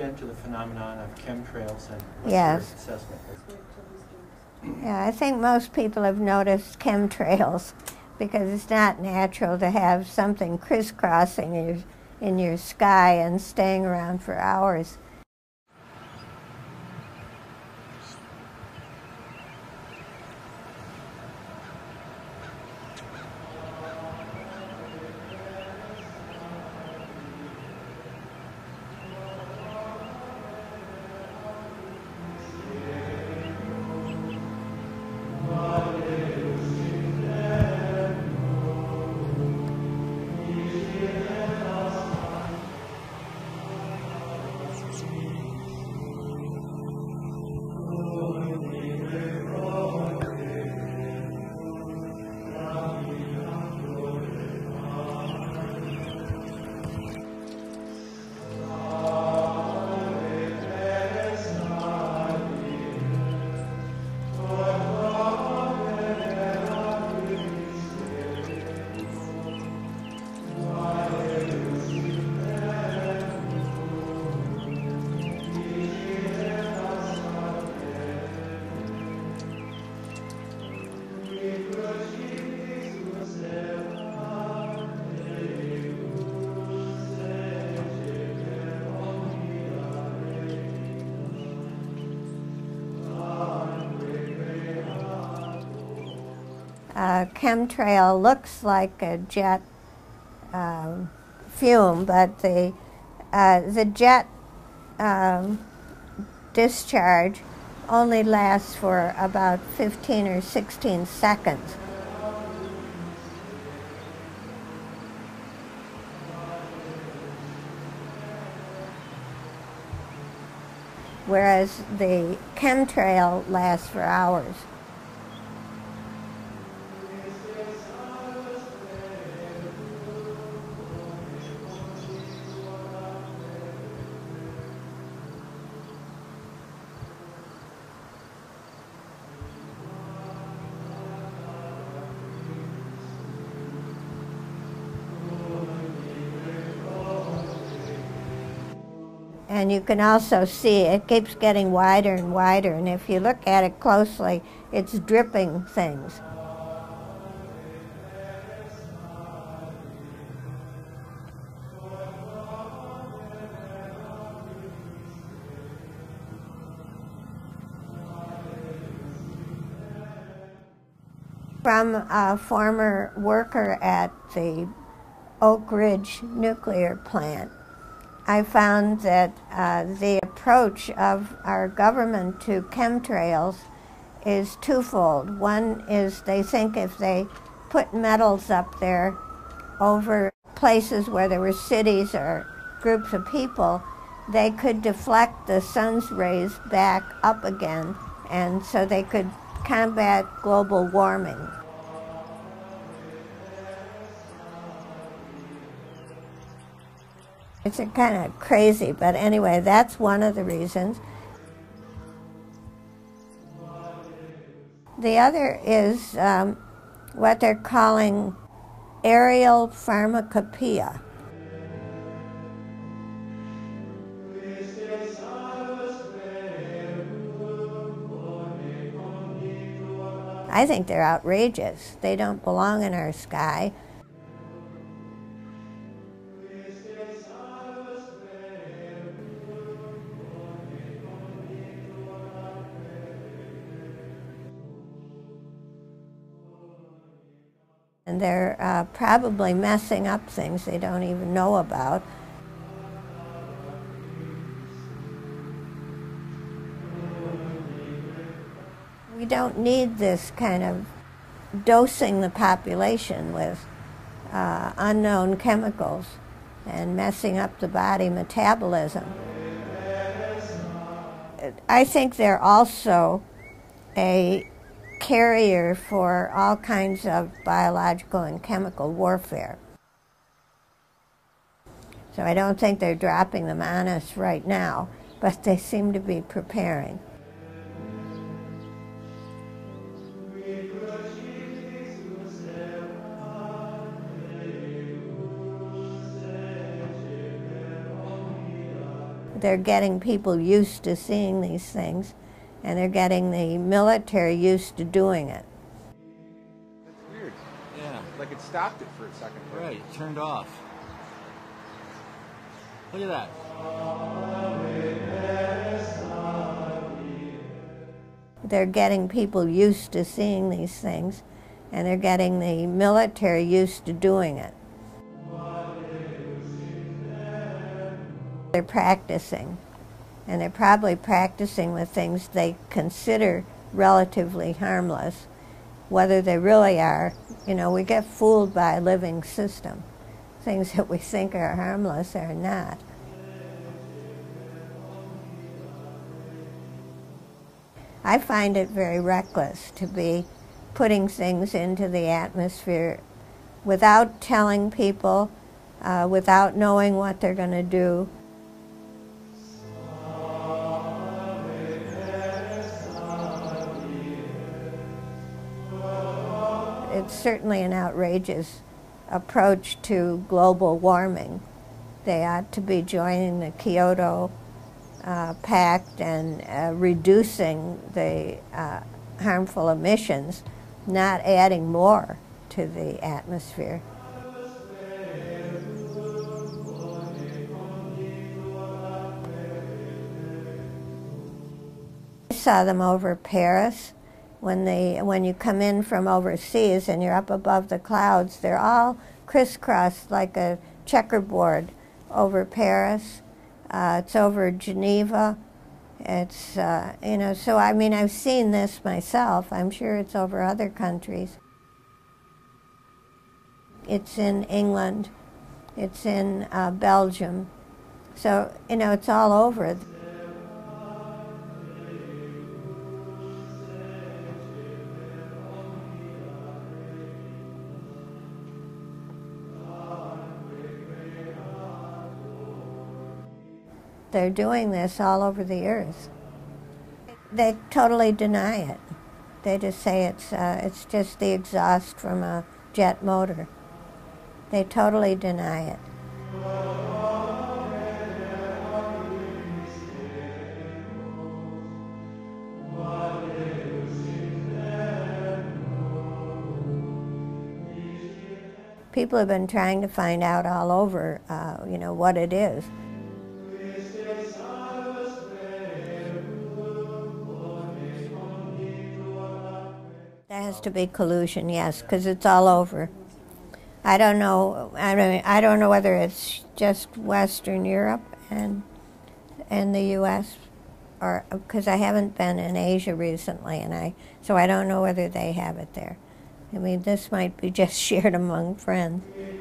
into the phenomenon of chemtrails and what's your assessment? Yeah, I think most people have noticed chemtrails because it's not natural to have something crisscrossing in your sky and staying around for hours. A chemtrail looks like a jet fume, but the jet discharge only lasts for about 15 or 16 seconds. Whereas the chemtrail lasts for hours. And you can also see it keeps getting wider and wider, and if you look at it closely, it's dripping things. From a former worker at the Oak Ridge nuclear plant, I found that the approach of our government to chemtrails is twofold. One is they think if they put metals up there over places where there were cities or groups of people, they could deflect the sun's rays back up again, and so they could combat global warming. It's kind of crazy, but anyway, that's one of the reasons. The other is what they're calling aerial pharmacopoeia. I think they're outrageous. They don't belong in our sky. And they're probably messing up things they don't even know about. We don't need this kind of dosing the population with unknown chemicals and messing up the body metabolism. I think they're also a carrier for all kinds of biological and chemical warfare. So I don't think they're dropping them on us right now, but they seem to be preparing. they're getting people used to seeing these things, and they're getting the military used to doing it. That's weird. Yeah. Like it stopped it for a second. Right, it turned off. Look at that. They're getting people used to seeing these things, and they're getting the military used to doing it. They're practicing, and they're probably practicing with things they consider relatively harmless. Whether they really are, you know, we get fooled by a living system. Things that we think are harmless are not. I find it very reckless to be putting things into the atmosphere without telling people, without knowing what they're going to do. It's certainly an outrageous approach to global warming. They ought to be joining the Kyoto Pact and reducing the harmful emissions, not adding more to the atmosphere. I saw them over Paris. When you come in from overseas and you're up above the clouds, they're all crisscrossed like a checkerboard over Paris. It's over Geneva. It's, you know, so I mean, I've seen this myself. I'm sure it's over other countries. It's in England. It's in Belgium. So, you know, it's all over. They're doing this all over the earth. They totally deny it. They just say it's just the exhaust from a jet motor. They totally deny it. People have been trying to find out all over, you know, what it is. There has to be collusion, yes, because it's all over. I don't know. I don't know whether it's just Western Europe and the U.S. or because I haven't been in Asia recently, and so I don't know whether they have it there. I mean, this might be just shared among friends.